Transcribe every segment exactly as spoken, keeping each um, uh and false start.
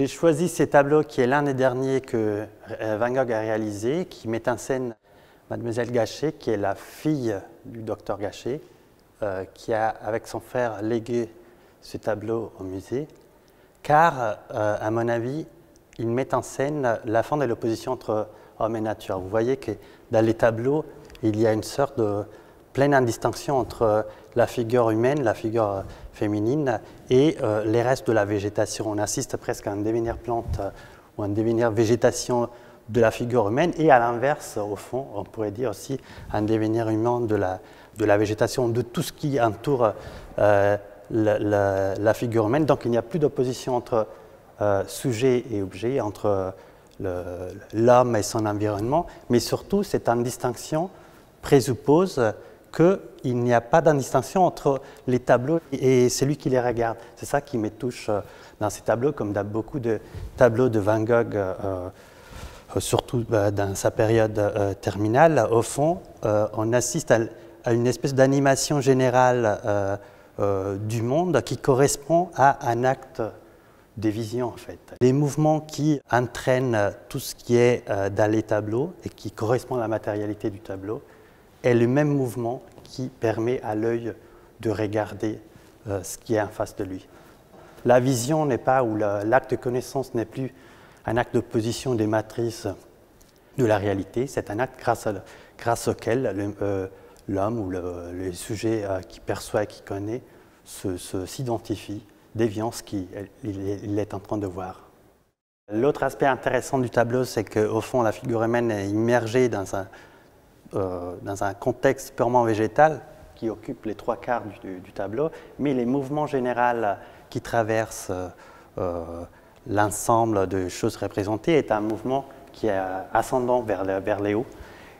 J'ai choisi ces tableaux qui est l'un des derniers que Van Gogh a réalisé, qui met en scène Mademoiselle Gachet, qui est la fille du docteur Gachet, euh, qui a, avec son frère, légué ce tableau au musée, car, euh, à mon avis, il met en scène la fin de l'opposition entre homme et nature. Vous voyez que dans les tableaux, il y a une sorte de pleine indistinction entre la figure humaine, la figure féminine et euh, les restes de la végétation. On assiste presque à un devenir plante euh, ou un devenir végétation de la figure humaine et à l'inverse, au fond, on pourrait dire aussi un devenir humain de la, de la végétation, de tout ce qui entoure euh, la, la, la figure humaine. Donc il n'y a plus d'opposition entre euh, sujet et objet, entre euh, l'homme et son environnement, mais surtout cette indistinction présuppose qu'il n'y a pas d'indistinction entre les tableaux et celui qui les regarde. C'est ça qui me touche dans ces tableaux, comme dans beaucoup de tableaux de Van Gogh, euh, surtout dans sa période euh, terminale. Au fond, euh, on assiste à, à une espèce d'animation générale euh, euh, du monde qui correspond à un acte de vision, en fait. Les mouvements qui entraînent tout ce qui est euh, dans les tableaux et qui correspond à la matérialité du tableau, est le même mouvement qui permet à l'œil de regarder euh, ce qui est en face de lui. La vision n'est pas, ou l'acte de connaissance n'est plus un acte d'opposition des matrices de la réalité, c'est un acte grâce, à, grâce auquel l'homme euh, ou le, le sujet euh, qui perçoit et qui connaît s'identifie, déviant ce qu'il il est en train de voir. L'autre aspect intéressant du tableau, c'est qu'au fond, la figure humaine est immergée dans un Euh, dans un contexte purement végétal qui occupe les trois quarts du, du tableau, mais les mouvements généraux qui traversent euh, l'ensemble de choses représentées est un mouvement qui est ascendant vers, vers les hauts.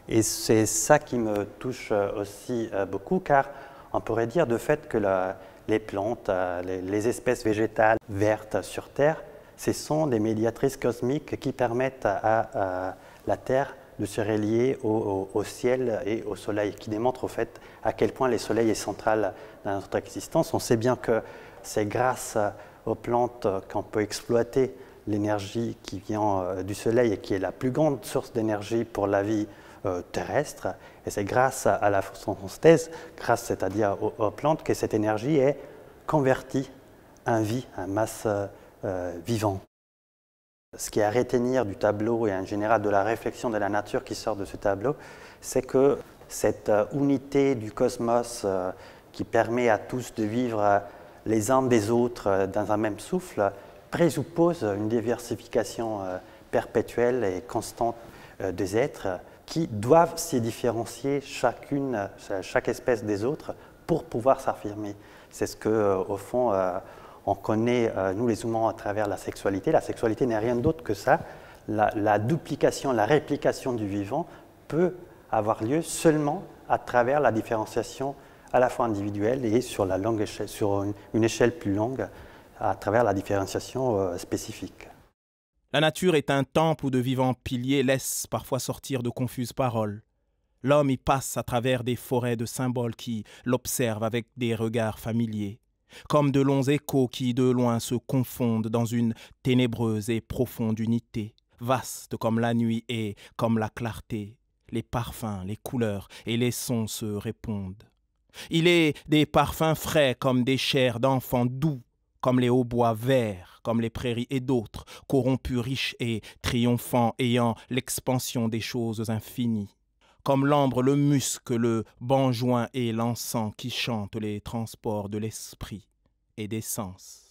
Et c'est ça qui me touche aussi euh, beaucoup, car on pourrait dire de fait que la, les plantes, les, les espèces végétales vertes sur Terre, ce sont des médiatrices cosmiques qui permettent à, à la Terre de se relier au, au, au ciel et au soleil, qui démontre au fait à quel point le soleil est central dans notre existence. On sait bien que c'est grâce aux plantes qu'on peut exploiter l'énergie qui vient du soleil et qui est la plus grande source d'énergie pour la vie euh, terrestre. Et c'est grâce à la photosynthèse, grâce c'est-à-dire aux, aux plantes, que cette énergie est convertie en vie, en masse euh, vivante. Ce qui est à retenir du tableau et en général de la réflexion de la nature qui sort de ce tableau, c'est que cette unité du cosmos qui permet à tous de vivre les uns des autres dans un même souffle présuppose une diversification perpétuelle et constante des êtres qui doivent se différencier chacune, chaque espèce des autres pour pouvoir s'affirmer. C'est ce que, au fond, on connaît, euh, nous les humains, à travers la sexualité. La sexualité n'est rien d'autre que ça. La, la duplication, la réplication du vivant peut avoir lieu seulement à travers la différenciation à la fois individuelle et sur, la longue échelle, sur une, une échelle plus longue, à travers la différenciation euh, spécifique. La nature est un temple où de vivants piliers laissent parfois sortir de confuses paroles. L'homme y passe à travers des forêts de symboles qui l'observent avec des regards familiers, comme de longs échos qui de loin se confondent dans une ténébreuse et profonde unité, vaste comme la nuit et comme la clarté. Les parfums, les couleurs et les sons se répondent. Il est des parfums frais comme des chairs d'enfants, doux comme les hautbois verts, comme les prairies et d'autres, corrompus, riches et triomphants, ayant l'expansion des choses infinies, comme l'ambre, le musc, le benjoin et l'encens qui chantent les transports de l'esprit et des sens.